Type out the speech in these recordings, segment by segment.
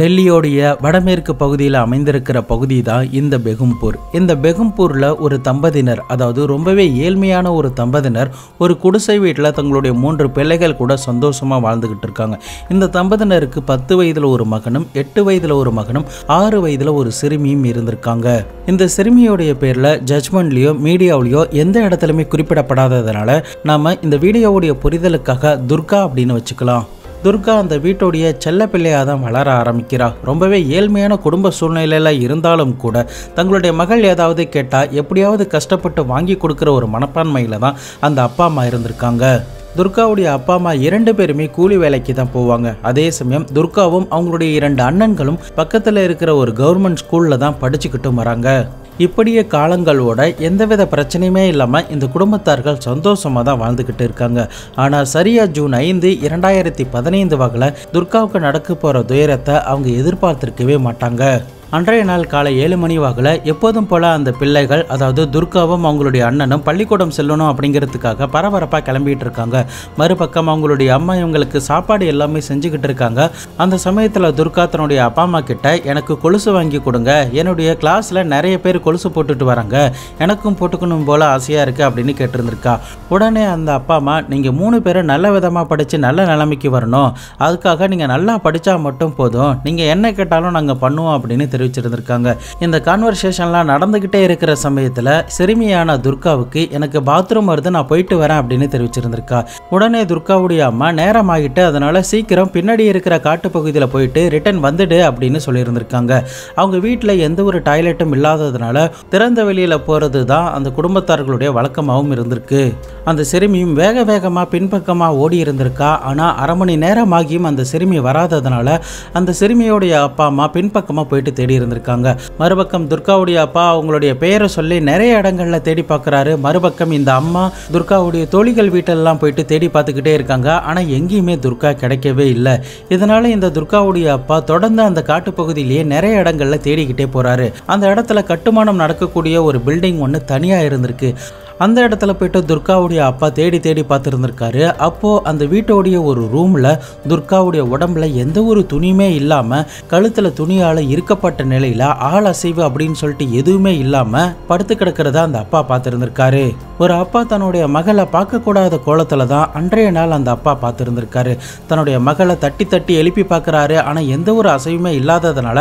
டெல்லியோடைய வடமேற்கு பகுதியில் அமைந்திருக்கிற பகுதி தான் இந்த பெகும்பூர். இந்த பெகும்பூரில் ஒரு தம்பதியினர், அதாவது ரொம்பவே ஏழ்மையான ஒரு தம்பதியினர், ஒரு குடிசை வீட்டில் தங்களுடைய 3 பிள்ளைகள் கூட சந்தோஷமாக வாழ்ந்துக்கிட்டு இருக்காங்க. இந்த தம்பதியினருக்கு 10 வயதில் ஒரு மகனும், 8 வயதில் ஒரு மகனும், 6 வயதில் ஒரு சிறுமியும் இருந்திருக்காங்க. இந்த சிறுமியோடைய பேரில் ஜட்மெண்ட்லேயோ மீடியாவிலையோ எந்த இடத்துலையுமே குறிப்பிடப்படாததுனால நாம் இந்த வீடியோவுடைய புரிதலுக்காக துர்கா அப்படின்னு வச்சுக்கலாம். துர்கா அந்த வீட்டுடைய செல்ல பிள்ளையாக தான் வளர ஆரம்பிக்கிறார். ரொம்பவே ஏழ்மையான குடும்ப சூழ்நிலையில் இருந்தாலும் கூட தங்களுடைய மகள் ஏதாவது கேட்டால் எப்படியாவது கஷ்டப்பட்டு வாங்கி கொடுக்குற ஒரு மனப்பான்மையில் தான் அந்த அப்பா அம்மா இருந்திருக்காங்க. துர்காவுடைய அப்பா அம்மா 2 பேருமே கூலி வேலைக்கு தான் போவாங்க. அதே சமயம் துர்காவும் அவங்களுடைய 2 அண்ணன்களும் பக்கத்தில் இருக்கிற ஒரு கவர்மெண்ட் ஸ்கூலில் தான் படிச்சுக்கிட்டு வராங்க. இப்படியே காலங்களோட எந்தவித பிரச்சனையுமே இல்லாமல் இந்த குடும்பத்தார்கள் சந்தோஷமாக தான் வாழ்ந்துக்கிட்டு இருக்காங்க. ஆனால் சரியாக ஜூன் 5, 2015 வகையில் துர்காவுக்கு நடக்க போகிற துயரத்தை அவங்க எதிர்பார்த்திருக்கவே மாட்டாங்க. அன்றைய நாள் காலை 7 மணி வாக்கில் எப்போதும் போல் அந்த பிள்ளைகள், அதாவது துர்காவும் அவங்களுடைய அண்ணனும் பள்ளிக்கூடம் செல்லணும் அப்படிங்கிறதுக்காக பரபரப்பாக கிளம்பிகிட்டு இருக்காங்க. மறுபக்கம் அவங்களுடைய அம்மா இவங்களுக்கு சாப்பாடு எல்லாமே செஞ்சுக்கிட்டு இருக்காங்க. அந்த சமயத்தில் துர்கா தன்னுடைய அப்பா அம்மா கிட்ட, எனக்கு கொலுசு வாங்கி கொடுங்க, என்னுடைய கிளாஸில் நிறைய பேர் கொலுசு போட்டுட்டு வராங்க, எனக்கும் போட்டுக்கணும் போல் ஆசையாக இருக்குது அப்படின்னு கேட்டிருந்திருக்கா. உடனே அந்த அப்பா அம்மா, நீங்கள் 3 பேரும் நல்ல விதமாக படித்து நல்ல நிலைமைக்கு வரணும், அதுக்காக நீங்கள் நல்லா படித்தா மட்டும் போதும், நீங்கள் என்ன கேட்டாலும் நாங்கள் பண்ணுவோம் அப்படின்னு தெரிவிச்சிருந்திருக்காங்க. இந்த கான்வர்சேஷன்லாம் நடந்துகிட்டே இருக்கிற சமயத்தில் சிறுமியான துர்காவுக்கு, எனக்கு பாத்ரூம் வருது, நான் போயிட்டு வரேன் அப்படின்னு தெரிவிச்சிருந்திருக்கா. உடனே துர்காவுடைய அம்மா, நேரம் ஆகிட்டு அதனால சீக்கிரம் பின்னாடி இருக்கிற காட்டு பகுதியில் போயிட்டு ரிட்டர்ன் வந்துடு அப்படின்னு சொல்லியிருந்திருக்காங்க. அவங்க வீட்டில் எந்த ஒரு டாய்லெட்டும் இல்லாததுனால திறந்த வெளியில் போகிறது தான் அந்த குடும்பத்தார்களுடைய வழக்கமாகவும் இருந்திருக்கு. அந்த சிறுமியும் வேக வேகமாக பின்பக்கமாக ஓடி இருந்திருக்கா. ஆனால் அரை மணி நேரம் ஆகியும் அந்த சிறுமி வராததுனால அந்த சிறுமியோடைய அப்பா அம்மா பின்பக்கமாக போயிட்டு தேடி இருந்திருக்காங்க. மறுபக்கம் துர்காவுடைய அப்பா அவங்களுடைய பெயரை சொல்லி நிறைய இடங்கள்ல தேடி பார்க்குறாரு. மறுபக்கம் இந்த அம்மா துர்காவுடைய தோழிகள் வீட்டெல்லாம் போயிட்டு தேடி பார்த்துக்கிட்டே இருக்காங்க. ஆனால் எங்கேயுமே துர்கா கிடைக்கவே இல்லை. இதனால இந்த துர்காவுடைய அப்பா தொடர்ந்து அந்த காட்டுப்பகுதியிலேயே நிறைய இடங்கள்ல தேடிக்கிட்டே போறாரு. அந்த இடத்துல கட்டுமானம் நடக்கக்கூடிய ஒரு பில்டிங் ஒன்று தனியாக இருந்திருக்கு. அந்த இடத்துல போய்ட்டு துர்காவுடைய அப்பா தேடி தேடி பார்த்துருந்துருக்காரு. அப்போது அந்த வீட்டோடைய ஒரு ரூமில் துர்காவுடைய உடம்புல எந்த ஒரு துணியுமே இல்லாமல், கழுத்தில் துணியால் இருக்கப்பட்ட நிலையில், ஆள் அசைவு அப்படின்னு சொல்லிட்டு எதுவுமே இல்லாமல் படுத்து கிடக்கிறதா அந்த அப்பா பார்த்துருந்துருக்காரு. ஒரு அப்பா தன்னுடைய மகளை பார்க்கக்கூடாத கோலத்தில் தான் அன்றைய நாள் அந்த அப்பா பார்த்துருந்துருக்காரு. தன்னுடைய மகளை தட்டி தட்டி எழுப்பி பார்க்குறாரு. ஆனால் எந்த ஒரு அசைவுமே இல்லாததுனால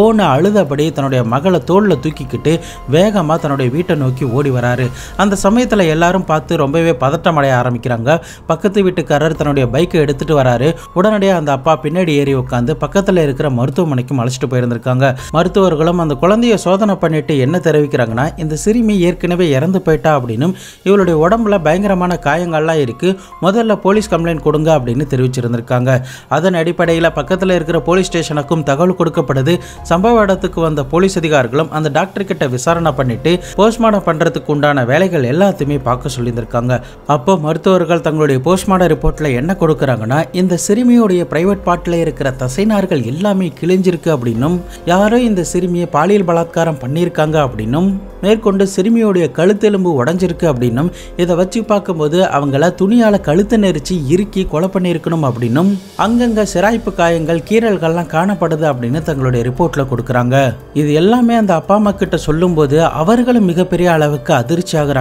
ஓன அழுதபடி தன்னுடைய மகளை தோளில் தூக்கிக்கிட்டு வேகமாக தன்னுடைய வீட்டை நோக்கி ஓடி வராரு. அந்த சமயத்தில் எல்லாரும் பார்த்து ரொம்பவே பதட்டம் அடைய ஆரம்பிக்கிறாங்க. பக்கத்து வீட்டுக்காரர் தன்னுடைய பைக்கை எடுத்துகிட்டு வராரு. உடனடியாக அந்த அப்பா பின்னாடி ஏறி உட்காந்து பக்கத்தில் இருக்கிற மருத்துவமனைக்கு அழைச்சிட்டு போயிருந்திருக்காங்க. மருத்துவர்களும் அந்த குழந்தைய சோதனை பண்ணிட்டு என்ன தெரிவிக்கிறாங்கன்னா, இந்த சிறுமி ஏற்கனவே இறந்து போயிட்டா அப்படின்னு, இவளுடைய உடம்புல பயங்கரமான காயங்கள்லாம் இருக்குது, முதல்ல போலீஸ் கம்ப்ளைண்ட் கொடுங்க அப்படின்னு தெரிவிச்சிருந்திருக்காங்க. அதன் அடிப்படையில் பக்கத்தில் இருக்கிற போலீஸ் ஸ்டேஷனுக்கும் தகவல் கொடுக்கப்படுது. சம்பவ இடத்துக்கு வந்த போலீஸ் அதிகாரிகளும் அந்த டாக்டர்கிட்ட விசாரணை பண்ணிட்டு போஸ்ட்மார்ட்டம் பண்ணுறதுக்கு உண்டான வேலைகள் எல்லாத்தையுமே பார்க்க சொல்லியிருந்திருக்காங்க. அப்போ மருத்துவர்கள் தங்களுடைய போஸ்ட்மார்ட்டம் ரிப்போர்ட்டில் என்ன கொடுக்குறாங்கன்னா, இந்த சிறுமியோடைய பிரைவேட் பார்ட்டில் இருக்கிற தசைநார்கள் எல்லாமே கிழிஞ்சிருக்கு அப்படின்னும், யாரோ இந்த சிறுமியை பாலியல் பலாத்காரம் பண்ணியிருக்காங்க அப்படின்னும், மேற்கொண்டு சிறுமியோடைய கழுத்தெலும்பு உடஞ்சிருக்கு அப்படின்னும், இதை வச்சு பார்க்கும்போது அவங்கள துணியால் கழுத்தை நெரிச்சு இறுக்கி கொலை பண்ணியிருக்கணும் அப்படின்னும், அங்கங்கே சிராய்ப்பு காயங்கள் கீறல்கள்லாம் காணப்படுது அப்படின்னு தங்களுடைய ரிப்போர்ட்டில் கொடுக்குறாங்க. இது எல்லாமே அந்த அப்பா அம்மா கிட்ட சொல்லும்போது அவர்களும் மிகப்பெரிய அளவுக்கு அதிர்ச்சி ஆகிறாங்க.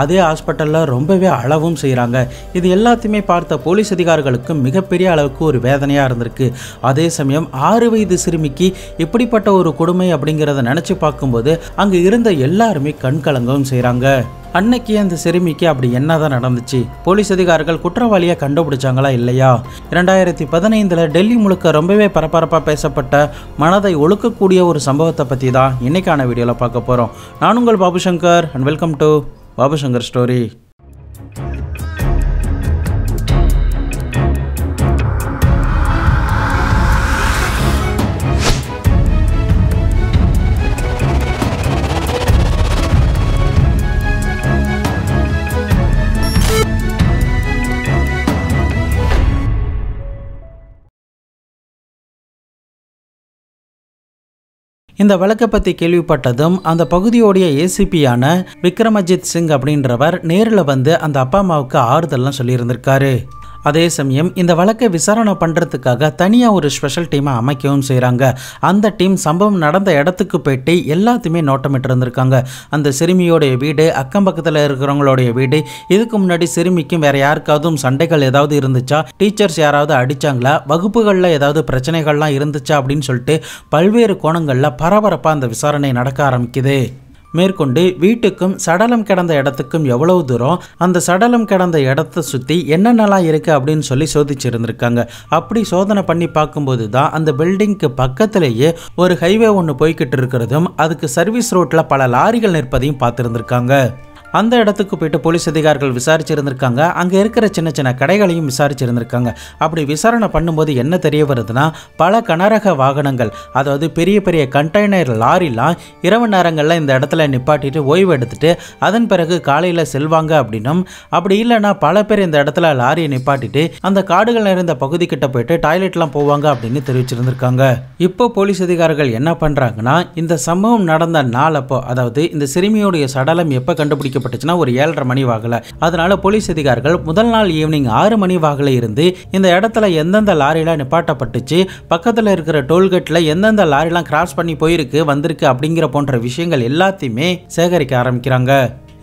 அதே ஹாஸ்பிட்டல்ல ரொம்பவே அளவும் செய்யறாங்க. இது எல்லாத்தையுமே பார்த்த போலீஸ் அதிகாரிகளுக்கு மிகப்பெரிய அளவுக்கு ஒரு வேதனையா இருந்திருக்கு. அதே சமயம் 6 வயது சிறுமிக்கு இப்படிப்பட்ட ஒரு கொடுமை அப்படிங்கிறத நினைச்சு பார்க்கும்போது அங்க இருந்த எல்லாருமே கண்கலங்கவும் செய்யறாங்க. அன்னைக்கு அந்த சிறுமிக்கு அப்படி என்னதான் நடந்துச்சு? போலீஸ் அதிகாரிகள் குற்றவாளியை கண்டுபிடிச்சாங்களா இல்லையா? 2015 டெல்லி முழுக்க ரொம்பவே பரபரப்பாக பேசப்பட்ட, மனதை ஒழுக்கக்கூடிய ஒரு சம்பவத்தை பற்றி தான் இன்னைக்கான வீடியோவில் பார்க்க போகிறோம். நான் உங்கள் Babu Shankar and welcome to Babu Shankar story. இந்த வழக்கை பற்றி கேள்விப்பட்டதும் அந்த பகுதியோடைய ஏசிபியான விக்ரமஜித் சிங் அப்படின்றவர் நேரில் வந்து அந்த அப்பா அம்மாவுக்கு ஆறுதல்லாம் சொல்லியிருந்திருக்காரு. அதே சமயம் இந்த வழக்கை விசாரணை பண்றதுக்காக தனியா ஒரு ஸ்பெஷல் டீம் அமைக்கவும் செய்றாங்க. அந்த டீம் சம்பவம் நடந்த இடத்துக்கு போயிட்டு எல்லாத்தையுமே நோட்டமிட்டு இருந்திருக்காங்க. அந்த சிறுமியோடைய வீடு, அக்கம் பக்கத்துல இருக்கிறவங்களுடைய வீடு, இதுக்கு முன்னாடி சிறுமிக்கும் வேற யாருக்காவது சண்டைகள் ஏதாவது இருந்துச்சா, டீச்சர்ஸ் யாராவது அடிச்சாங்களா, வகுப்புகள்ல ஏதாவது பிரச்சனைகள்லாம் இருந்துச்சா அப்படின்னு சொல்லிட்டு பல்வேறு கோணங்கள்ல பரபரப்பா அந்த விசாரணை நடக்க ஆரம்பிக்குது. மேற்கொண்டு வீட்டுக்கும் சடலம் கிடந்த இடத்துக்கும் எவ்வளவு தூரம், அந்த சடலம் கிடந்த இடத்தை சுற்றி என்னென்னலாம் இருக்குது அப்படின்னு சொல்லி சோதிச்சிருந்துருக்காங்க. அப்படி சோதனை பண்ணி பார்க்கும்போது தான் அந்த பில்டிங்க்கு பக்கத்திலேயே ஒரு ஹைவே ஒன்று போய்கிட்டு இருக்கிறதும் அதுக்கு சர்வீஸ் ரோட்டில் பல லாரிகள் நிற்பதையும் பார்த்துருந்துருக்காங்க. அந்த இடத்துக்கு போயிட்டு போலீஸ் அதிகாரிகள் விசாரிச்சிருந்திருக்காங்க. அங்கே இருக்கிற சின்ன சின்ன கடைகளையும் விசாரிச்சிருந்திருக்காங்க. அப்படி விசாரணை பண்ணும்போது என்ன தெரிய வருதுன்னா, பல கனரக வாகனங்கள், அதாவது பெரிய பெரிய கண்டெய்னர் லாரிலாம் இரவு நேரங்களில் இந்த இடத்துல நிப்பாட்டிட்டு ஓய்வு எடுத்துட்டு அதன் பிறகு காலையில் செல்வாங்க அப்படின்னும், அப்படி இல்லைன்னா பல பேர் இந்த இடத்துல லாரியை நிப்பாட்டிட்டு அந்த காடுகள் நிறைந்த பகுதிக்கிட்ட போயிட்டு டாய்லெட்லாம் போவாங்க அப்படின்னு தெரிவிச்சிருந்திருக்காங்க. இப்போ போலீஸ் அதிகாரிகள் என்ன பண்ணுறாங்கன்னா, இந்த சம்பவம் நடந்த நாள் அப்போ, அதாவது இந்த சிறுமியோடைய சடலம் எப்போ கண்டுபிடிக்க ஒரு 7:30 மணி வாகல, அதனால போலீஸ் அதிகாரிகள் முதல் நாள் ஈவினிங் 6 மணி வாகல இருந்து இந்த இடத்துல எந்தெந்த லாரியில நிப்பாட்டப்பட்டுச்சு, பக்கத்தில் இருக்கிற டோல்கேட்ல எந்தெந்த லாரிலாம் கிராஸ் பண்ணி போயிருக்கு வந்திருக்கு அப்படிங்கிற போன்ற விஷயங்கள் எல்லாத்தையுமே சேகரிக்க ஆரம்பிக்கிறாங்க.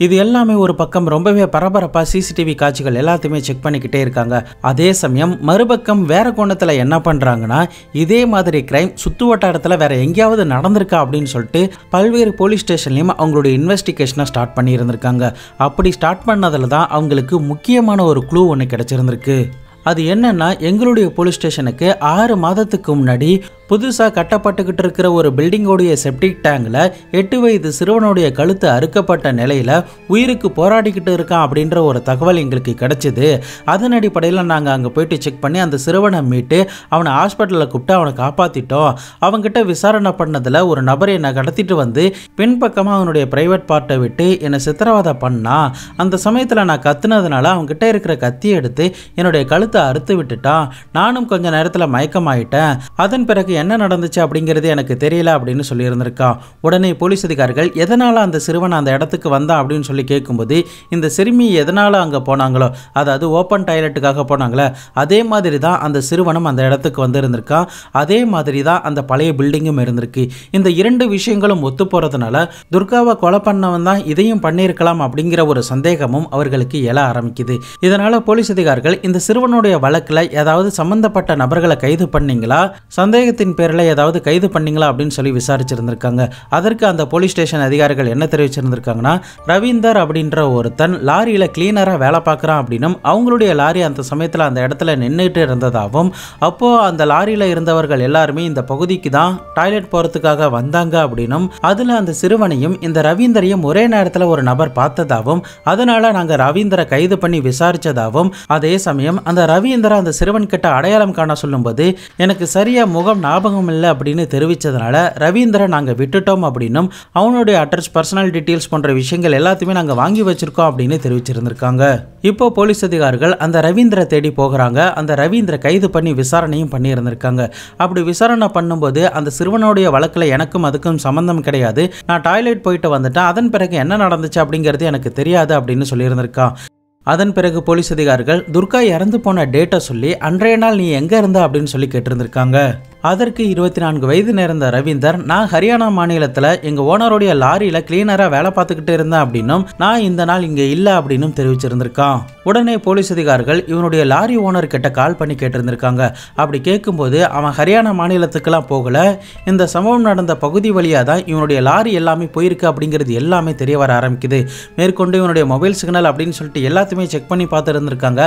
இது எல்லாமே ஒரு பக்கம் ரொம்பவே பரபரப்பாக சிசிடிவி காட்சிகள் எல்லாத்தையுமே செக் பண்ணிக்கிட்டே இருக்காங்க. அதே சமயம் மறுபக்கம் வேறு கோணத்தில் என்ன பண்ணுறாங்கன்னா, இதே மாதிரி கிரைம் சுற்று வட்டாரத்தில் வேறு எங்கேயாவது நடந்திருக்கா அப்படின்னு சொல்லிட்டு பல்வேறு போலீஸ் ஸ்டேஷன்லேயும் அவங்களுடைய இன்வெஸ்டிகேஷனை ஸ்டார்ட் பண்ணியிருந்திருக்காங்க. அப்படி ஸ்டார்ட் பண்ணதில் தான் அவங்களுக்கு முக்கியமான ஒரு க்ளூ ஒன்று கிடச்சிருந்துருக்கு. அது என்னன்னா, எங்களுடைய போலீஸ் ஸ்டேஷனுக்கு 6 மாதத்துக்கு முன்னாடி புதுசாக கட்டப்பட்டுக்கிட்டு இருக்கிற ஒரு பில்டிங்கோடைய செப்டிக் டேங்கில் 8 வயது சிறுவனுடைய கழுத்து அறுக்கப்பட்ட நிலையில் உயிருக்கு போராடிக்கிட்டு இருக்கான் அப்படின்ற ஒரு தகவல் எங்களுக்கு கிடச்சிது. அதன் அடிப்படையில் நாங்கள் அங்கே போயிட்டு செக் பண்ணி அந்த சிறுவனை மீட்டு அவனை ஹாஸ்பிட்டலில் கூப்பிட்டு அவனை காப்பாற்றிட்டோம். அவங்ககிட்ட விசாரணை பண்ணதில் ஒரு நபர் என்னை கடத்திட்டு வந்து பின்பக்கமாக அவனுடைய ப்ரைவேட் பார்ட்டை விட்டு என்னை சித்திரவதை பண்ணான். அந்த சமயத்தில் நான் கத்துனதுனால அவங்ககிட்ட இருக்கிற கத்தியை எடுத்து என்னுடைய கழுத்தை அறுத்து விட்டுட்டான். நானும் கொஞ்சம் நேரத்தில் மயக்கமாயிட்டேன். அதன் பிறகு என்ன நடந்துச்சு அப்படிங்கிறது எனக்கு தெரியல அப்படின்னு சொல்லி இருந்திருக்கான். உடனே போலீஸ் அதிகாரிகள் எதனால அந்த சிறுவன் அந்த இடத்துக்கு வந்தான் அப்படின்னு சொல்லி கேட்கும்போது, இந்த சிறுமி எதனால அங்கே போனாங்களோ, அதாவது ஓப்பன் டாய்லெட்டுக்காக போனாங்களே, அதே மாதிரி தான் அந்த சிறுவனும் அந்த இடத்துக்கு வந்து இருந்திருக்கான். அதே மாதிரி தான் அந்த பழைய பில்டிங்கும் இருந்திருக்கு. இந்த 2 விஷயங்களும் ஒத்து போறதுனால துர்காவை கொலை பண்ணவன் தான் இதையும் பண்ணியிருக்கலாம் அப்படிங்கிற ஒரு சந்தேகமும் அவர்களுக்கு எழ ஆரம்பிக்குது. இதனால போலீஸ் அதிகாரிகள் இந்த சிறுவனுடைய வழக்கில் ஏதாவது சம்பந்தப்பட்ட நபர்களை கைது பண்ணீங்களா, சந்தேகத்தை பேரில் ஏதாவது கைது பண்ணீங்களா அப்படின்னு சொல்லி விசாரிச்சிருந்திருக்காங்க. அதற்கு அந்த போலீஸ் ஸ்டேஷன் அதிகாரிகள் என்ன தெரிவிச்சிருந்திருக்காங்கன்னா, ரவீந்தர் அப்படின்ற ஒருத்தன் லாரியில் கிளீனராக வேலை பார்க்குறான் அப்படின்னும், அவங்களுடைய லாரி அந்த சமயத்தில் அந்த இடத்துல நின்றுட்டு இருந்ததாகவும், அப்போது அந்த லாரியில் இருந்தவர்கள் எல்லாருமே இந்த பகுதிக்கு தான் டாய்லெட் போகிறதுக்காக வந்தாங்க அப்படின்னும், அதில் அந்த சிறுவனையும் இந்த ரவீந்தரையும் ஒரே நேரத்தில் ஒரு நபர் பார்த்ததாகவும், அதனால் நாங்கள் ரவீந்தரை கைது பண்ணி விசாரித்ததாகவும், அதே சமயம் அந்த ரவீந்தரை அந்த சிறுவன்கிட்ட அடையாளம் காண சொல்லும்போது எனக்கு சரியாக முகம் ஞாபகம் இல்லை அப்படின்னு தெரிவித்ததுனால ரவீந்திரன் நாங்கள் விட்டுட்டோம் அப்படின்னும், அவனுடைய அட்ரஸ், பர்சனல் டீட்டெயில்ஸ் போன்ற விஷயங்கள் எல்லாத்தையுமே நாங்கள் வாங்கி வச்சிருக்கோம் அப்படின்னு தெரிவிச்சிருந்திருக்காங்க. இப்போ போலீஸ் அதிகாரிகள் அந்த ரவீந்திரை தேடி போகிறாங்க. அந்த ரவீந்திரை கைது பண்ணி விசாரணையும் பண்ணியிருந்திருக்காங்க. அப்படி விசாரணை பண்ணும்போது அந்த சிறுவனுடைய வழக்கில் எனக்கும் அதுக்கும் சம்மந்தம் கிடையாது, நான் டாய்லெட் போயிட்டு வந்துட்டேன், அதன் பிறகு என்ன நடந்துச்சு அப்படிங்கிறது எனக்கு தெரியாது அப்படின்னு சொல்லியிருந்திருக்கான். அதன் பிறகு போலீஸ் அதிகாரிகள் துர்கா இறந்து போன டேட்டை சொல்லி அன்றைய நாள் நீ எங்கே இருந்த அப்படின்னு சொல்லி கேட்டிருந்திருக்காங்க. அதற்கு 24 வயது நேர்ந்த ரவீந்தர், நான் ஹரியானா மாநிலத்தில் எங்கள் ஓனருடைய லாரியில் கிளீனராக வேலை பார்த்துக்கிட்டு இருந்தேன் அப்படின்னும், நான் இந்த நாள் இங்கே இல்லை அப்படின்னும் தெரிவிச்சிருந்திருக்கான். உடனே போலீஸ் அதிகாரிகள் இவனுடைய லாரி ஓனர்கிட்ட கால் பண்ணி கேட்டிருந்திருக்காங்க. அப்படி கேட்கும்போது அவன் ஹரியானா மாநிலத்துக்கெல்லாம் போகலை, இந்த சம்பவம் நடந்த பகுதி வழியாக தான் இவனுடைய லாரி எல்லாமே போயிருக்கு அப்படிங்கிறது எல்லாமே தெரிய வர ஆரம்பிக்குது. மேற்கொண்டு இவனுடைய மொபைல் சிக்னல் அப்படின்னு சொல்லிட்டு எல்லாத்தையுமே செக் பண்ணி பார்த்துருந்துருக்காங்க.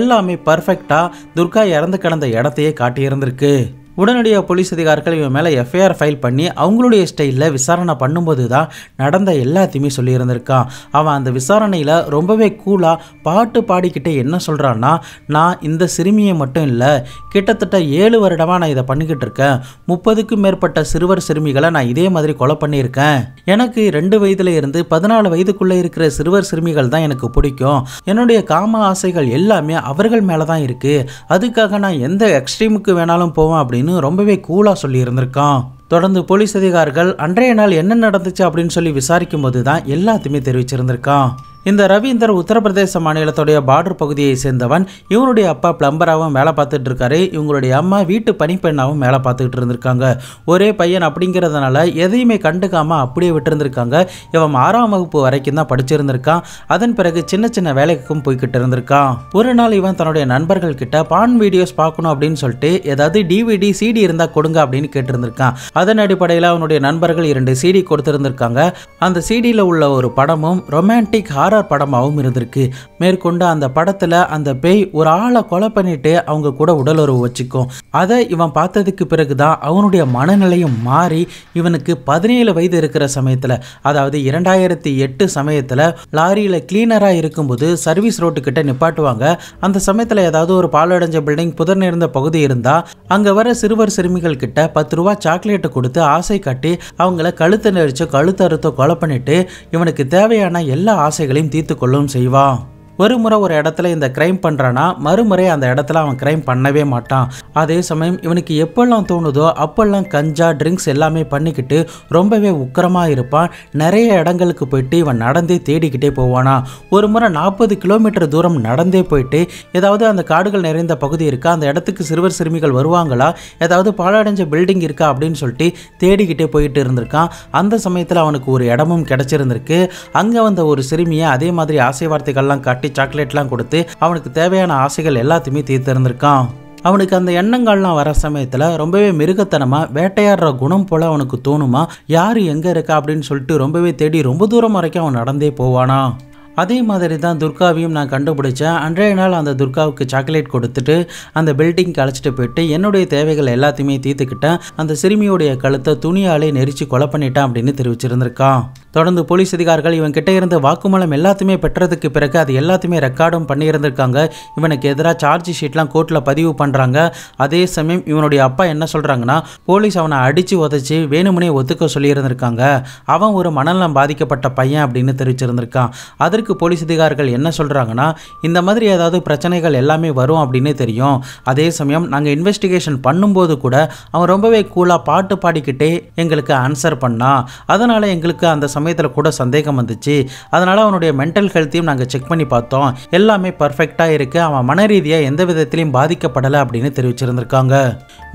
எல்லாமே பர்ஃபெக்டாக துர்கா இறந்து கிடந்த இடத்தையே காட்டியிருந்திருக்கு. உடனடியாக போலீஸ் அதிகாரிகள் இவன் மேலே எஃப்ஐஆர் ஃபைல் பண்ணி அவங்களுடைய ஸ்டைலில் விசாரணை பண்ணும்போது தான் நடந்த எல்லாத்தையுமே சொல்லியிருந்திருக்கான். அவன் அந்த விசாரணையில் ரொம்பவே கூலாக பாட்டு பாடிக்கிட்டே என்ன சொல்கிறான்னா, நான் இந்த சிறுமியை மட்டும் இல்லை, கிட்டத்தட்ட 7 வருடமாக நான் இதை பண்ணிக்கிட்டு இருக்கேன். 30க்கும் மேற்பட்ட சிறுவர் சிறுமிகளை நான் இதே மாதிரி கொலை பண்ணியிருக்கேன். எனக்கு 2 வயதில் இருந்து 14 வயதுக்குள்ளே இருக்கிற சிறுவர் சிறுமிகள் தான் எனக்கு பிடிக்கும். என்னுடைய காம ஆசைகள் எல்லாமே அவர்கள் மேலே தான் இருக்குது. அதுக்காக நான் எந்த எக்ஸ்ட்ரீமுக்கு வேணாலும் போவேன் அப்படின்னு ரொம்பவே கூலா சொல்லி இருந்திருக்கான். தொடர்ந்து போலீஸ் அதிகாரிகள் அன்றைய நாள் என்ன நடந்துச்சு அப்படின்னு சொல்லி விசாரிக்கும் போது தான் எல்லாத்தையுமே தெரிவிச்சிருந்திருக்கான். இந்த ரவீந்தர் உத்தரப்பிரதேச மாநிலத்தோடைய பார்டர் பகுதியை சேர்ந்தவன். இவனுடைய அப்பா பிளம்பராகவும் வேலை பார்த்துட்டு இருக்காரு. இவங்களுடைய அம்மா வீட்டு பணிப்பெண்ணாகவும் வேலை பார்த்துக்கிட்டு இருந்திருக்காங்க. ஒரே பையன் அப்படிங்கிறதுனால எதையுமே கண்டுக்காம அப்படியே விட்டுருந்துருக்காங்க. இவன் 6ஆம் வகுப்பு வரைக்கும் தான் படிச்சிருந்திருக்கான். அதன் பிறகு சின்ன சின்ன வேலைக்கும் போய்கிட்டு இருந்திருக்கான். ஒரு நாள் இவன் தன்னுடைய நண்பர்கள் கிட்ட பான் வீடியோஸ் பார்க்கணும் அப்படின்னு சொல்லிட்டு ஏதாவது டிவிடி சிடி இருந்தா கொடுங்க அப்படின்னு கேட்டிருந்திருக்கான். அதன் அடிப்படையில் அவனுடைய நண்பர்கள் 2 சிடி கொடுத்திருந்திருக்காங்க. அந்த சிடியில் உள்ள ஒரு படமும் ரொமான்டிக் ஹாரர் படமாகவும் இருந்திருக்கு. மேற்கொண்டு அந்த படத்தில் அந்த பேய் ஒரு ஆளை கொலை பண்ணிட்டு அவங்க கூட உடலுறவு வச்சுக்கும். அதை இவன் பார்த்ததுக்கு பிறகுதான் அவனுடைய மனநிலையும் மாறி இவனுக்கு 17 வயது இருக்கிற சமயத்தில், அதாவது 2008 சமயத்தில் லாரியில் கிளீனராக இருக்கும்போது சர்வீஸ் ரோட்டு கிட்ட நிப்பாட்டுவாங்க. அந்த சமயத்தில் ஏதாவது ஒரு பாலடைஞ்ச பில்டிங் புதர் நேர்ந்த பகுதி இருந்தால் அங்கே வர சிறுவர் சிறுமிகள் கிட்ட 10 ரூபா சாக்லேட்டு கொடுத்து ஆசை காட்டி அவங்கள கழுத்தை நெரிச்சு கழுத்தறுத்தோ கொலை பண்ணிட்டு இவனுக்கு தேவையான எல்லா ஆசைகளையும் தீர்த்து கொள்ளவும் செய்வான். ஒரு முறை ஒரு இடத்துல இந்த கிரைம் பண்ணுறான்னா மறுமுறை அந்த இடத்துல அவன் கிரைம் பண்ணவே மாட்டான். அதே சமயம் இவனுக்கு எப்பெல்லாம் தோணுதோ அப்பெல்லாம் கஞ்சா ட்ரிங்க்ஸ் எல்லாமே பண்ணிக்கிட்டு ரொம்பவே உக்கிரமாக இருப்பான். நிறைய இடங்களுக்கு போயிட்டு இவன் நடந்தே தேடிக்கிட்டே போவானா. ஒரு முறை 40 கிலோமீட்டர் தூரம் நடந்தே போயிட்டு ஏதாவது அந்த காடுகள் நிறைந்த பகுதி இருக்கா, அந்த இடத்துக்கு சிறுவர் சிறுமிகள் வருவாங்களா, ஏதாவது பாழடைஞ்ச பில்டிங் இருக்கா அப்படின்னு சொல்லிட்டு தேடிக்கிட்டே போயிட்டு இருந்திருக்கான். அந்த சமயத்தில் அவனுக்கு ஒரு இடமும் கிடச்சிருந்திருக்கு. அங்கே வந்த ஒரு சிறுமியை அதே மாதிரி ஆசை வார்த்தைகள்லாம் காட்டி சாக்லேட்லாம் கொடுத்து அவனுக்கு தேவையான ஆசைகள் எல்லாத்தையுமே தீர்த்திருந்திருக்கான். அவனுக்கு அந்த எண்ணங்கள்லாம் வர சமயத்தில் ரொம்பவே மிருகத்தனமாக வேட்டையாடுற குணம் போல் அவனுக்கு தோணுமா, யார் எங்கே இருக்கா அப்படின்னு சொல்லிட்டு ரொம்பவே தேடி ரொம்ப தூரம் வரைக்கும் அவன் நடந்தே போவானா. அதே மாதிரி தான் துர்காவையும் நான் கண்டுபிடிச்சேன். அன்றைய நாள் அந்த துர்காவுக்கு சாக்லேட் கொடுத்துட்டு அந்த பில்டிங்க்கு அழைச்சிட்டு போயிட்டு என்னுடைய தேவைகள் எல்லாத்தையுமே தீர்த்துக்கிட்டேன். அந்த சிறுமியோடைய கழுத்தை துணியாலே நெரிச்சு கொலை பண்ணிட்டான் அப்படின்னு தெரிவிச்சிருந்திருக்கான். தொடர்ந்து போலீஸ் அதிகாரிகள் இவன் கிட்டே இருந்து வாக்குமூலம் எல்லாத்தையுமே பெற்றதுக்கு பிறகு அது எல்லாத்தையுமே ரெக்கார்டும் பண்ணியிருந்திருக்காங்க. இவனுக்கு எதிராக சார்ஜ் ஷீட்லாம் கோர்ட்டில் பதிவு பண்ணுறாங்க. அதே சமயம் இவனுடைய அப்பா என்ன சொல்கிறாங்கன்னா, போலீஸ் அவனை அடித்து உதச்சி வேணுமுனே ஒத்துக்க சொல்லியிருந்திருக்காங்க. அவன் ஒரு மனநலம் பாதிக்கப்பட்ட பையன் அப்படின்னு தெரிவிச்சிருந்திருக்கான். அதற்கு போலீஸ் அதிகாரிகள் என்ன சொல்கிறாங்கன்னா, இந்த மாதிரி ஏதாவது பிரச்சனைகள் எல்லாமே வரும் அப்படின்னு தெரியும். அதே சமயம் நாங்கள் இன்வெஸ்டிகேஷன் பண்ணும்போது கூட அவன் ரொம்பவே கூலாக பாட்டு பாடிக்கிட்டே எங்களுக்கு ஆன்சர் பண்ணான். அதனால் எங்களுக்கு அந்த சமயத்தில் கூட சந்தேகம் வந்துச்சு. அதனால் அவனுடைய மென்டல் ஹெல்த்தையும் நாங்கள் செக் பண்ணி பார்த்தோம். எல்லாமே பர்ஃபெக்டாக இருக்குது. அவன் மன ரீதியாக எந்த விதத்திலையும் பாதிக்கப்படலை அப்படின்னு தெரிவிச்சிருந்திருக்காங்க.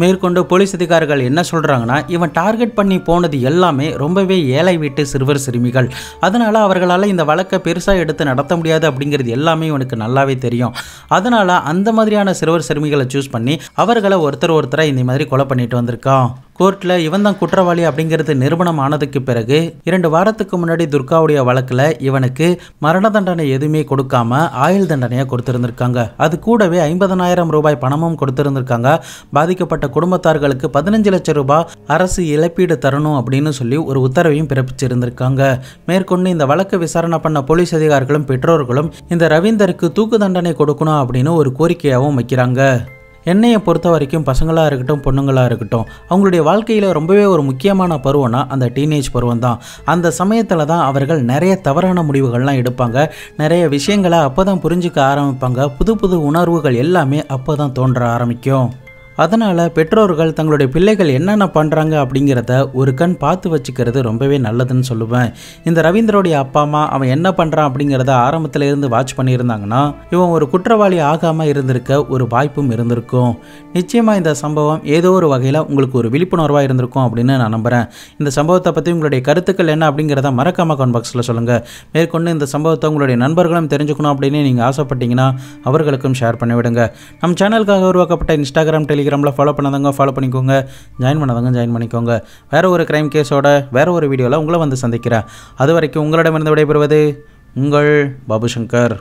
மேற்கொண்டு போலீஸ் அதிகாரிகள் என்ன சொல்கிறாங்கன்னா, இவன் டார்கெட் பண்ணி போனது எல்லாமே ரொம்பவே ஏழை வீட்டு சிறுவர் சிறுமிகள். அதனால் அவர்களால் இந்த வழக்கை பெருசாக எடுத்து நடத்த முடியாது அப்படிங்கிறது எல்லாமே இவனுக்கு நல்லாவே தெரியும். அதனால் அந்த மாதிரியான சிறுவர் சிறுமிகளை சூஸ் பண்ணி அவர்களை ஒருத்தரை இந்த மாதிரி கொலை பண்ணிட்டு வந்திருக்கான். கோர்ட்டில் இவன் தான் குற்றவாளி அப்படிங்கிறது நிரூபணம் ஆனதுக்கு பிறகு 2 வாரத்துக்கு முன்னாடி துர்காவுடைய வழக்கில் இவனுக்கு மரண தண்டனை எதுவுமே கொடுக்காம ஆயுள் தண்டனையாக கொடுத்துருந்துருக்காங்க. அது கூடவே 50,000 ரூபாய் பணமும் கொடுத்துருந்துருக்காங்க. பாதிக்கப்பட்ட குடும்பத்தார்களுக்கு 15 லட்சம் ரூபாய் அரசு இழப்பீடு தரணும் அப்படின்னு சொல்லி ஒரு உத்தரவையும் பிறப்பிச்சிருந்திருக்காங்க. மேற்கொண்டு இந்த வழக்கு விசாரணை பண்ண போலீஸ் அதிகாரிகளும் பெற்றோர்களும் இந்த ரவீந்தருக்கு தூக்கு தண்டனை கொடுக்கணும் அப்படின்னு ஒரு கோரிக்கையாகவும் வைக்கிறாங்க. என்னையை பொறுத்த வரைக்கும் பசங்களாக இருக்கட்டும் பொண்ணுங்களாக இருக்கட்டும் அவங்களுடைய வாழ்க்கையில் ரொம்பவே ஒரு முக்கியமான பருவம்னா அந்த டீனேஜ் பருவம் தான். அந்த சமயத்தில் தான் அவர்கள் நிறைய தவறான முடிவுகள்லாம் எடுப்பாங்க. நிறைய விஷயங்களை அப்போ தான் புரிஞ்சுக்க ஆரம்பிப்பாங்க. புது புது உணர்வுகள் எல்லாமே அப்போ தான் தோன்ற ஆரம்பிக்கும். அதனால் பெற்றோர்கள் தங்களுடைய பிள்ளைகள் என்னென்ன பண்ணுறாங்க அப்படிங்கிறத ஒரு கண் பார்த்து வச்சுக்கிறது ரொம்பவே நல்லதுன்னு சொல்லுவேன். இந்த ரவீந்தரோடைய அப்பா அம்மா அவன் என்ன பண்ணுறான் அப்படிங்கிறத ஆரம்பத்தில் இருந்து வாட்ச் பண்ணியிருந்தாங்கன்னா இவன் ஒரு குற்றவாளி ஆகாமல் இருந்திருக்க ஒரு வாய்ப்பும் இருந்திருக்கும். நிச்சயமாக இந்த சம்பவம் ஏதோ ஒரு வகையில் உங்களுக்கு ஒரு விழிப்புணர்வாக இருந்திருக்கும் அப்படின்னு நான் நம்புகிறேன். இந்த சம்பவத்தை பற்றி உங்களுடைய கருத்துக்கள் என்ன அப்படிங்கிறத மறக்காமல் கமெண்ட் பாக்ஸில் சொல்லுங்கள். மேற்கொண்டு இந்த சம்பவத்தை உங்களுடைய நண்பர்களும் தெரிஞ்சுக்கணும் அப்படின்னு நீங்கள் ஆசைப்பட்டீங்கன்னா அவர்களுக்கும் ஷேர் பண்ணிவிடுங்க. நம்ம சேனலுக்காக உருவாக்கப்பட்ட இன்ஸ்டாகிராம் டெலி ஃபாலோ பண்ணாதவங்க ஃபாலோ பண்ணிக்கோங்க, ஜாயின் பண்ணாதவங்க ஜாயின் பண்ணிக்கோங்க. வேற ஒரு கிரைம் கேஸோட வேற ஒரு வீடியோவில் உங்களை வந்து சந்திக்கிறேன். அது வரைக்கும் உங்களிடமிருந்து விடைபெறுவது உங்கள் பாபு சங்கர்.